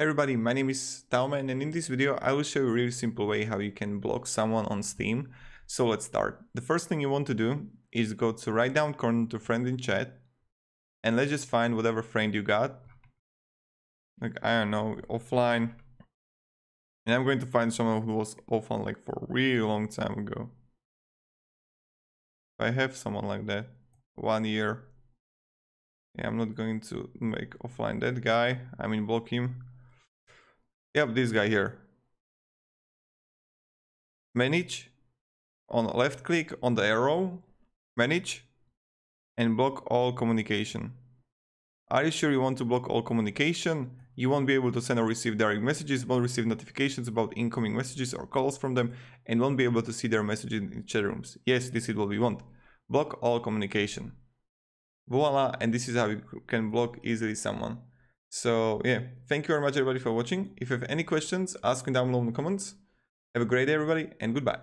Hey everybody, my name is Talman and in this video I will show you a really simple way how you can block someone on Steam. So let's start. The first thing you want to do is go to right down corner to friend in chat and let's just find whatever friend you got. Like, I don't know, offline. And I'm going to find someone who was offline like for a really long time ago. If I have someone like that, 1 year. Yeah, I'm not going to make offline that guy, I mean block him. Yep, this guy here. Manage, on left click on the arrow, manage, and block all communication. Are you sure you want to block all communication? You won't be able to send or receive direct messages, won't receive notifications about incoming messages or calls from them, and won't be able to see their messages in chat rooms. Yes, this is what we want. Block all communication. Voila, and this is how you can block easily someone. So yeah, thank you very much everybody for watching. If you have any questions, ask me down below in the comments. Have a great day everybody, and goodbye.